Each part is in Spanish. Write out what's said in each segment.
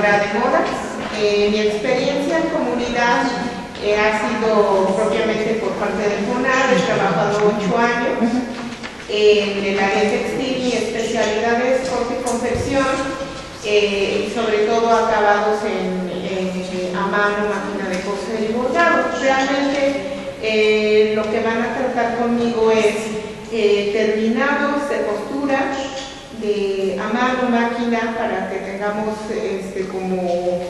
diseñadora de modas. Mi experiencia en comunidad ha sido propiamente por parte del FUNAR. He trabajado 8 años en el área textil. Mi especialidad es corte y confección, y sobre todo acabados en a mano, máquina de coser y bordado. Realmente lo que van a tratar conmigo es terminados de costura, de a mano, máquina, para que tengamos como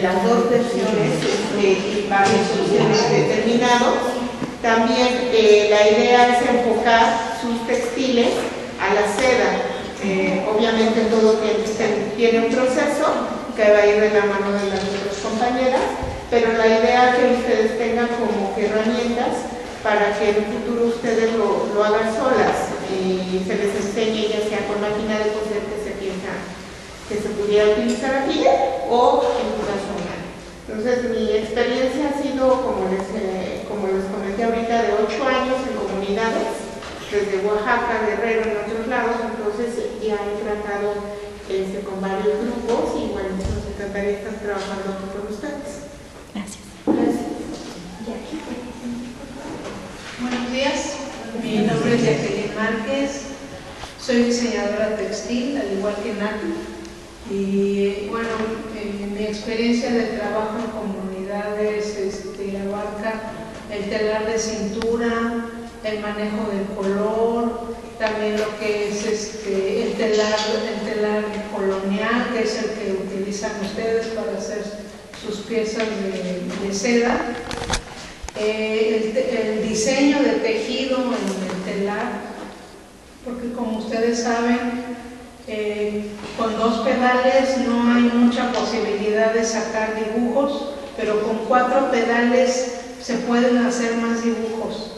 las dos versiones y varias opciones determinados. También la idea es enfocar sus textiles a la seda. Obviamente todo tiene un proceso que va a ir de la mano de las otras compañeras, pero la idea es que ustedes tengan como herramientas para que en el futuro ustedes lo hagan solas y se les enseñe, ya sea con máquina de coser que se piensa que se pudiera utilizar aquí o en corazón. Entonces mi experiencia ha sido, como les comenté ahorita, de 8 años en comunidades, desde Oaxaca, Guerrero, en otros lados. Entonces ya he tratado con varios grupos y bueno, nos encantaría estar trabajando con ustedes. Gracias. Buenos días, mi nombre es Jacqueline Márquez, soy diseñadora textil, al igual que Nati, y bueno, mi experiencia de trabajo en comunidades abarca el telar de cintura, el manejo del color, también lo que es el telar colonial, que es el que utilizan ustedes para hacer sus piezas de seda. El diseño de tejido en el telar, porque como ustedes saben, con 2 pedales no hay mucha posibilidad de sacar dibujos, pero con 4 pedales se pueden hacer más dibujos.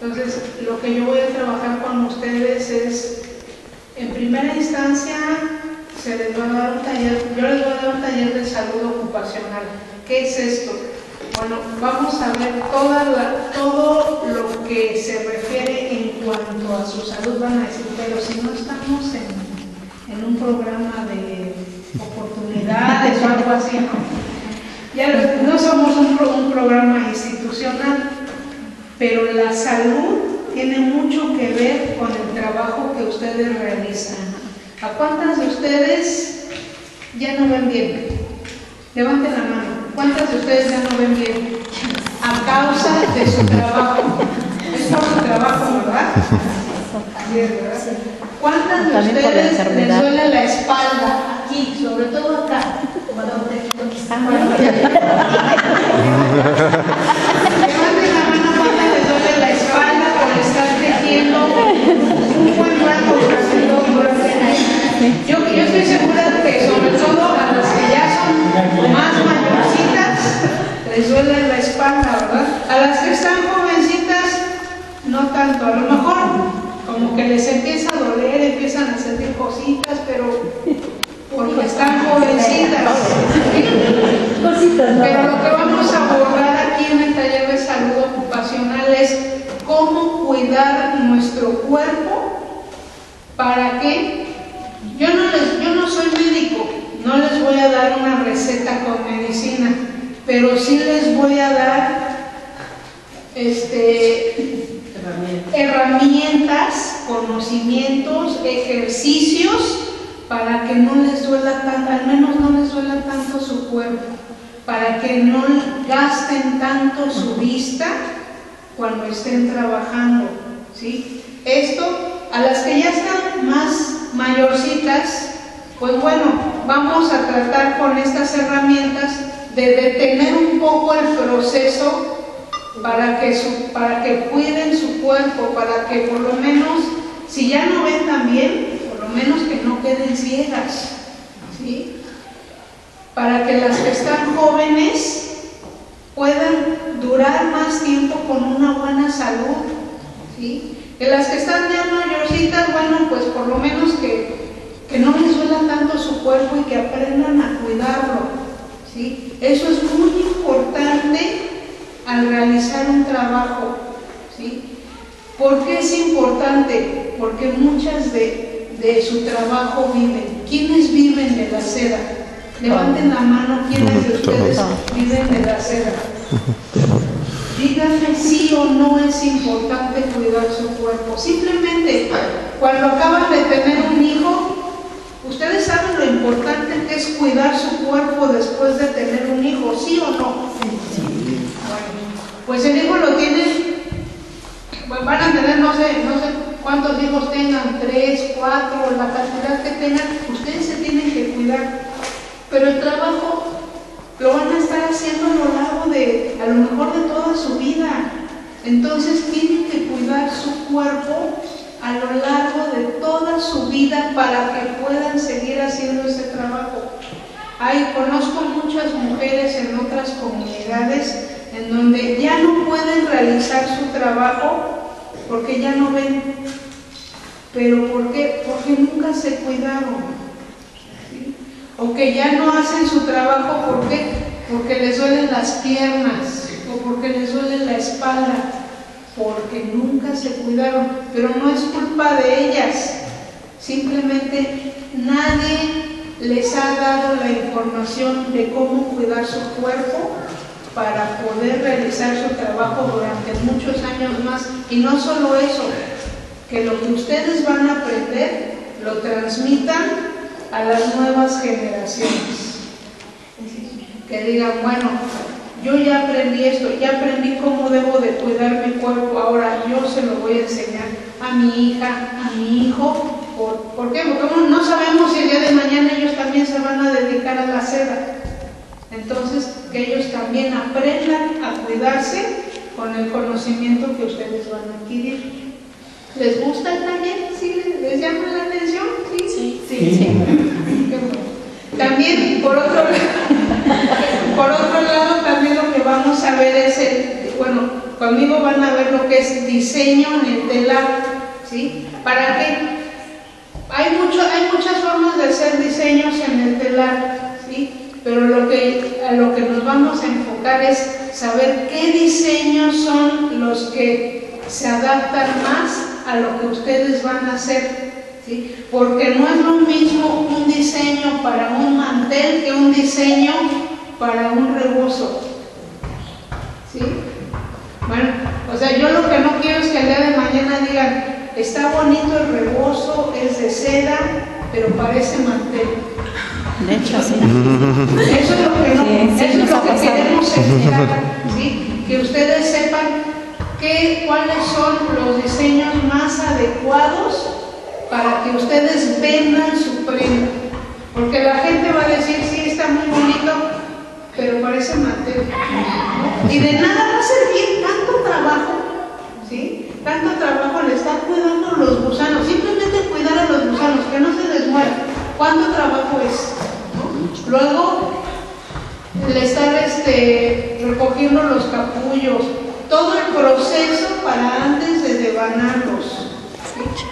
Entonces, lo que yo voy a trabajar con ustedes es, en primera instancia, yo les voy a dar un taller de salud ocupacional. ¿Qué es esto? Bueno, vamos a ver todo lo que se refiere en cuanto a su salud. Van a decir, pero si no estamos en un programa de oportunidades o algo así, ¿no? Ya no somos un programa institucional, pero la salud tiene mucho que ver con el trabajo que ustedes realizan. ¿A cuántas de ustedes ya no ven bien? Levanten la mano. ¿Cuántas de ustedes ya no ven bien? A causa de su trabajo. Es por su trabajo, ¿verdad? Así es, ¿verdad? ¿Cuántas de ustedes les duele la espalda? Aquí, sobre todo acá. Levanten la mano cuántas les duele la espalda por estar tejiendo un buen rato durante 2 horas. Yo estoy segura que sobre todo a los que ya son más mayorcitas les duele la espalda, ¿verdad? A las que están jovencitas no tanto, a lo mejor como que les empieza a doler, empiezan a sentir cositas, pero porque están jovencitas. Pero lo que vamos a abordar aquí en el taller de salud ocupacional es cómo cuidar nuestro cuerpo para que... Yo no soy médico, no les voy a dar una receta con medicina, pero sí les voy a dar herramientas, conocimientos, ejercicios para que no les duela tanto, al menos no les duela tanto su cuerpo, para que no gasten tanto su vista cuando estén trabajando, ¿sí? Esto, a las que ya están más mayorcitas, pues bueno, vamos a tratar con estas herramientas de detener un poco el proceso para que cuiden su cuerpo, para que por lo menos, si ya no ven tan bien, por lo menos que no queden ciegas, ¿sí? Para que las que están jóvenes puedan durar más tiempo con una buena salud, ¿sí? Que las que están ya mayorcitas, bueno, pues por lo menos que no les duela tanto su cuerpo y que aprendan a cuidarlo, ¿sí? Eso es muy importante al realizar un trabajo, ¿sí? ¿Por qué es importante? Porque muchas de su trabajo viven. ¿Quiénes viven de la seda? Levanten la mano quienes de ustedes viven de la seda. Díganme sí o no es importante cuidar su cuerpo. Simplemente, cuando acaban de tener un hijo, ustedes saben lo importante que es cuidar su cuerpo después de tener un hijo, ¿sí o no? Sí. Bueno, pues el hijo lo tienen, pues van a tener, no sé cuántos hijos tengan, 3, 4, la cantidad que tengan, ustedes se tienen que cuidar. Pero el trabajo lo van a estar haciendo a lo largo de, a lo mejor de toda su vida. Entonces tienen que cuidar su cuerpo a lo largo de toda su vida para que puedan seguir haciendo ese trabajo. Ay, conozco muchas mujeres en otras comunidades en donde ya no pueden realizar su trabajo porque ya no ven. ¿Pero por qué? Porque nunca se cuidaron. ¿Sí? O que ya no hacen su trabajo, ¿por qué? Porque les duelen las piernas o porque les duele la espalda. Porque nunca se cuidaron, pero no es culpa de ellas, simplemente nadie les ha dado la información de cómo cuidar su cuerpo para poder realizar su trabajo durante muchos años más. Y no solo eso, que lo que ustedes van a aprender lo transmitan a las nuevas generaciones, que digan, bueno, yo ya aprendí esto, ya aprendí cómo debo de cuidar mi cuerpo, ahora yo se lo voy a enseñar a mi hija, a mi hijo. ¿Por qué? Porque no sabemos si el día de mañana ellos también se van a dedicar a la seda. Entonces, que ellos también aprendan a cuidarse con el conocimiento que ustedes van a adquirir. ¿Les gusta también? ¿Sí? ¿Les llama la atención? Sí, sí, sí. Qué bueno. También, por otro lado, también lo que vamos a ver es, bueno, conmigo van a ver lo que es diseño en el telar, ¿sí? ¿Para qué? Hay muchas formas de hacer diseños en el telar, ¿sí? Pero a lo que nos vamos a enfocar es saber qué diseños son los que se adaptan más a lo que ustedes van a hacer. ¿Sí? Porque no es lo mismo un diseño para un mantel que un diseño para un rebozo. ¿Sí? Bueno, o sea, yo lo que no quiero es que el día de mañana digan, está bonito el rebozo, es de seda, pero parece mantel. De hecho, sí. Eso es lo que no, sí, eso es lo que queremos evitar, ¿sí? Que ustedes sepan cuáles son los diseños más adecuados para que ustedes vendan su prenda, porque la gente va a decir, sí, está muy bonito, pero parece mantel, ¿no? Y de nada va a servir tanto trabajo, ¿sí? Tanto trabajo le están cuidando los gusanos, simplemente cuidar a los gusanos, que no se les mueran. ¿Cuánto trabajo es? ¿No? Luego, el estar recogiendo los capullos, todo el proceso para antes de devanarlos.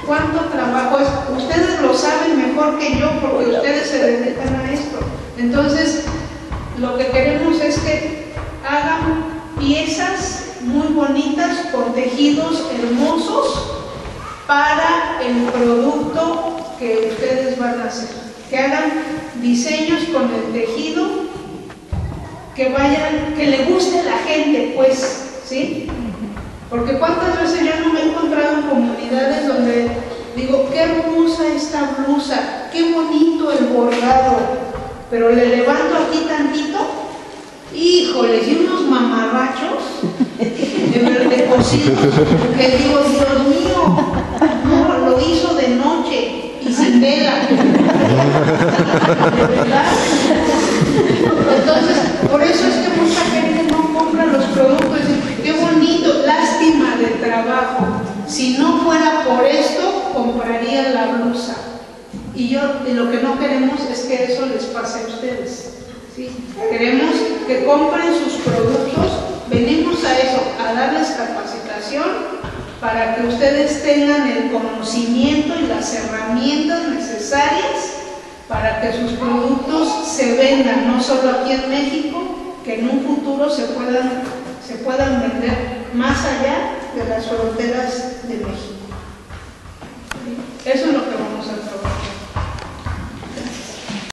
¿Cuánto trabajo es? Ustedes lo saben mejor que yo porque ustedes se dedican a esto. Entonces, lo que queremos es que hagan piezas muy bonitas con tejidos hermosos para el producto que ustedes van a hacer. Que hagan diseños con el tejido que le guste a la gente, pues, ¿sí? Porque cuántas veces yo no me he encontrado en comunidades donde digo, qué hermosa esta blusa, qué bonito el bordado, pero le levanto aquí tantito, híjoles, y unos mamarrachos de cocidos, que digo, Dios mío, no, lo hizo de noche y sin vela. Entonces, por eso es que mucha gente no compra los productos. Qué bonito, lástima de trabajo. Si no fuera por esto, compraría la blusa. Y lo que no queremos es que eso les pase a ustedes. ¿Sí? Queremos que compren sus productos. Venimos a eso, a darles capacitación para que ustedes tengan el conocimiento y las herramientas necesarias para que sus productos se vendan, no solo aquí en México, que en un futuro se puedan vender más allá de las fronteras de México. Eso es lo que vamos a hacer.